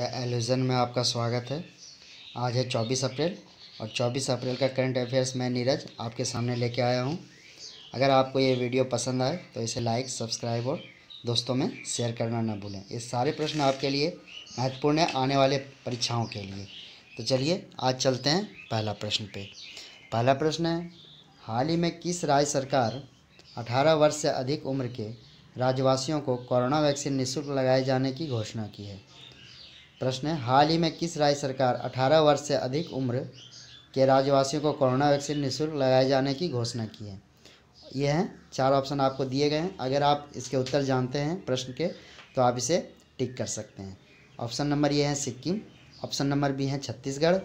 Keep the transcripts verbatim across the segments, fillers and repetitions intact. The एल्यूजन में आपका स्वागत है। आज है चौबीस अप्रैल और चौबीस अप्रैल का करंट अफेयर्स मैं नीरज आपके सामने लेके आया हूं। अगर आपको ये वीडियो पसंद आए तो इसे लाइक, सब्सक्राइब और दोस्तों में शेयर करना ना भूलें। ये सारे प्रश्न आपके लिए महत्वपूर्ण है आने वाले परीक्षाओं के लिए। तो चलिए आज चलते हैं पहला प्रश्न पे। पहला प्रश्न है, हाल ही में किस राज्य सरकार अठारह वर्ष से अधिक उम्र के राज्यवासियों को कोरोना वैक्सीन निःशुल्क लगाए जाने की घोषणा की है। प्रश्न है, हाल ही में किस राज्य सरकार अठारह वर्ष से अधिक उम्र के राज्यवासियों को कोरोना वैक्सीन निःशुल्क लगाए जाने की घोषणा की है। ये हैं चार ऑप्शन आपको दिए गए हैं। अगर आप इसके उत्तर जानते हैं प्रश्न के तो आप इसे टिक कर सकते हैं। ऑप्शन नंबर ये है सिक्किम, ऑप्शन नंबर बी है छत्तीसगढ़,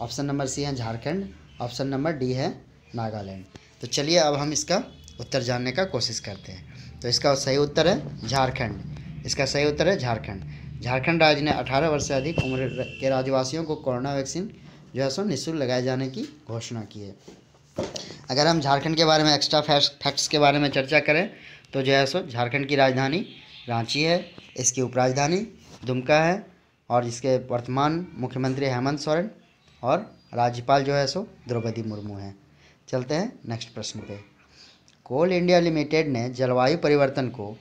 ऑप्शन नंबर सी है झारखंड, ऑप्शन नंबर डी है नागालैंड। तो चलिए अब हम इसका उत्तर जानने का कोशिश करते हैं। तो इसका सही उत्तर है झारखंड। इसका सही उत्तर है झारखंड। झारखंड राज्य ने अठारह वर्ष से अधिक उम्र के राज्यवासियों को कोरोना वैक्सीन जो है सो निःशुल्क लगाए जाने की घोषणा की है। अगर हम झारखंड के बारे में एक्स्ट्रा फैक्ट्स के बारे में चर्चा करें तो जो है सो झारखंड की राजधानी रांची है, इसकी उपराजधानी दुमका है और इसके वर्तमान मुख्यमंत्री हेमंत सोरेन और राज्यपाल जो है सो द्रौपदी मुर्मू हैं। चलते हैं नेक्स्ट प्रश्न पे। कोल इंडिया लिमिटेड ने जलवायु परिवर्तन को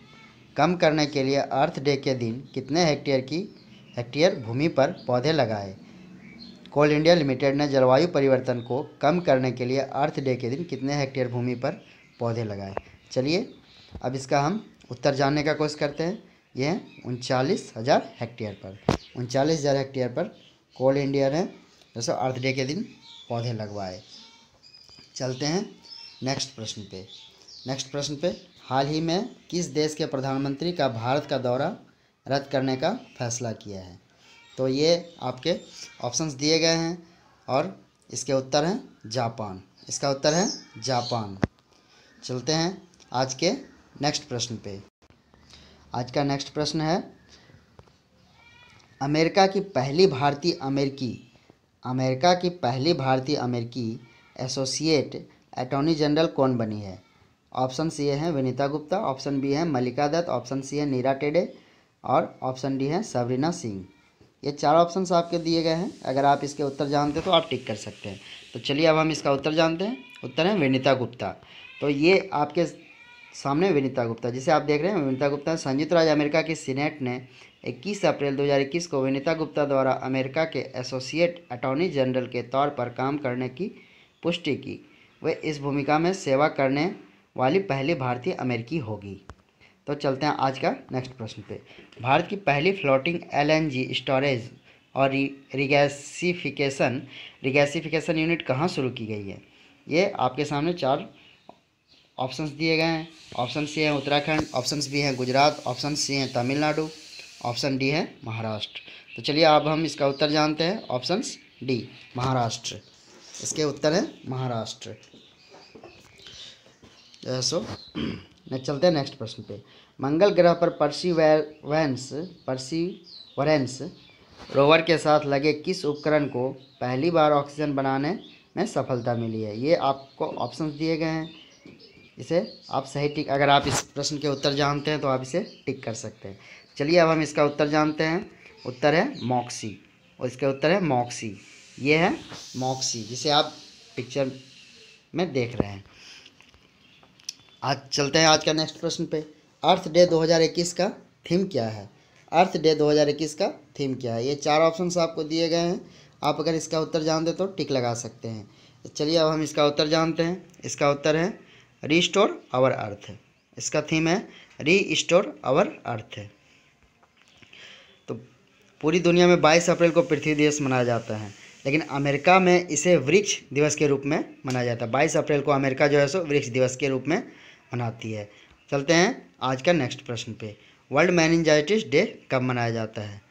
कम करने के लिए अर्थ डे के दिन कितने हेक्टेयर की हेक्टेयर भूमि पर पौधे लगाए। कोल इंडिया लिमिटेड ने जलवायु परिवर्तन को कम करने के लिए अर्थ डे के दिन कितने हेक्टेयर भूमि पर पौधे लगाए। चलिए अब इसका हम उत्तर जानने का कोशिश करते हैं। यह है उनचालीस हज़ार हेक्टेयर पर उनचालीस हज़ार हेक्टेयर पर कोल इंडिया ने जैसे अर्थ डे के दिन पौधे लगवाए। चलते हैं नेक्स्ट प्रश्न पे। नेक्स्ट प्रश्न पे, हाल ही में किस देश के प्रधानमंत्री का भारत का दौरा रद्द करने का फैसला किया है। तो ये आपके ऑप्शंस दिए गए हैं और इसके उत्तर हैं जापान। इसका उत्तर है जापान। चलते हैं आज के नेक्स्ट प्रश्न पे। आज का नेक्स्ट प्रश्न है, अमेरिका की पहली भारतीय अमेरिकी अमेरिका की पहली भारतीय अमेरिकी एसोसिएट अटॉर्नी जनरल कौन बनी है। ऑप्शन सी है विनीता गुप्ता, ऑप्शन बी है मल्लिका दत्त, ऑप्शन सी है नीरा टेडे और ऑप्शन डी है सबरीना सिंह। ये चार ऑप्शन आपके दिए गए हैं। अगर आप इसके उत्तर जानते हैं तो आप टिक कर सकते हैं। तो चलिए अब हम इसका उत्तर जानते हैं। उत्तर है विनीता गुप्ता। तो ये आपके सामने विनीता गुप्ता जिसे आप देख रहे हैं, विनीता गुप्ता। संयुक्त राज्य अमेरिका की सीनेट ने इक्कीस अप्रैल दो हज़ार इक्कीस को विनीता गुप्ता द्वारा अमेरिका के एसोसिएट अटॉर्नी जनरल के तौर पर काम करने की पुष्टि की। वे इस भूमिका में सेवा करने वाली पहली भारतीय अमेरिकी होगी। तो चलते हैं आज का नेक्स्ट प्रश्न पे। भारत की पहली फ्लोटिंग एलएनजी स्टोरेज और रिगैसिफिकेशन रिगैसिफिकेशन यूनिट कहाँ शुरू की गई है। ये आपके सामने चार ऑप्शंस दिए गए हैं। ऑप्शन सी है उत्तराखंड, ऑप्शन बी है गुजरात, ऑप्शन सी है तमिलनाडु, ऑप्शन डी है महाराष्ट्र। तो चलिए अब हम इसका उत्तर जानते हैं। Option D Maharashtra. इसके उत्तर है महाराष्ट्र। सो चलते हैं नेक्स्ट प्रश्न पे। मंगल ग्रह पर परसीवेरेंस परसीवरेंस रोवर के साथ लगे किस उपकरण को पहली बार ऑक्सीजन बनाने में सफलता मिली है। ये आपको ऑप्शंस दिए गए हैं। इसे आप सही टिक अगर आप इस प्रश्न के उत्तर जानते हैं तो आप इसे टिक कर सकते हैं। चलिए अब हम इसका उत्तर जानते हैं। उत्तर है मॉक्सी और इसका उत्तर है मॉक्सी। ये है मॉक्सी जिसे आप पिक्चर में देख रहे हैं। आज चलते हैं आज का नेक्स्ट प्रश्न पे। अर्थ डे दो हज़ार इक्कीस का थीम क्या है। अर्थ डे दो हज़ार इक्कीस का थीम क्या है। ये चार ऑप्शंस आपको दिए गए हैं। आप अगर इसका उत्तर जानते तो टिक लगा सकते हैं। तो चलिए अब हम इसका उत्तर जानते हैं। इसका उत्तर है रीस्टोर आवर अर्थ। इसका थीम है रीस्टोर आवर अर्थ। तो पूरी दुनिया में बाईस अप्रैल को पृथ्वी दिवस मनाया जाता है, लेकिन अमेरिका में इसे वृक्ष दिवस के रूप में मनाया जाता है। बाईस अप्रैल को अमेरिका जो है सो वृक्ष दिवस के रूप में मनाती है। चलते हैं आज का नेक्स्ट प्रश्न पे। वर्ल्ड मेनिंजाइटिस डे कब मनाया जाता है।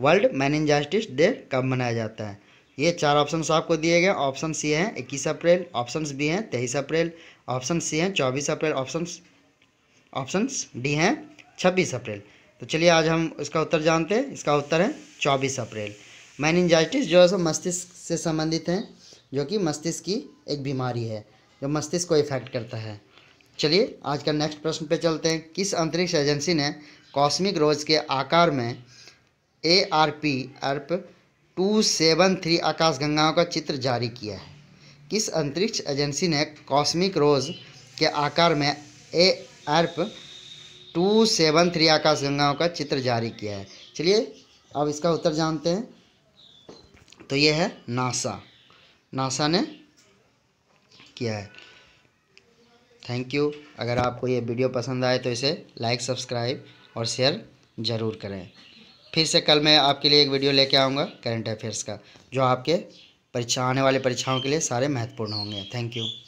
वर्ल्ड मेनिंजाइटिस डे कब मनाया जाता है। ये चार ऑप्शन आपको दिए गए। ऑप्शन सी है इक्कीस अप्रैल, ऑप्शन बी है तेईस अप्रैल, ऑप्शन सी है चौबीस अप्रैल, ऑप्शन ऑप्शन डी हैं छब्बीस अप्रैल। तो चलिए आज हम इसका उत्तर जानते हैं। इसका उत्तर है चौबीस अप्रैल। मेनिंजाइटिस जो है सो मस्तिष्क से संबंधित है, जो कि मस्तिष्क की एक बीमारी है जो मस्तिष्क को इफेक्ट करता है। चलिए आज का नेक्स्ट प्रश्न पे चलते हैं। किस अंतरिक्ष एजेंसी ने कॉस्मिक रोज के आकार में A R P Arp two seven three आकाशगंगाओं का चित्र जारी किया है। किस अंतरिक्ष एजेंसी ने कॉस्मिक रोज के आकार में A Arp two seven three आकाशगंगाओं का चित्र जारी किया है? चलिए अब इसका उत्तर जानते हैं। तो ये है नासा, नासा ने किया है। Thank you. अगर आपको ये वीडियो पसंद आए तो इसे लाइक, सब्सक्राइब और शेयर ज़रूर करें। फिर से कल मैं आपके लिए एक वीडियो लेके आऊँगा करंट अफेयर्स का, जो आपके परीक्षा आने वाले परीक्षाओं के लिए सारे महत्वपूर्ण होंगे। Thank you.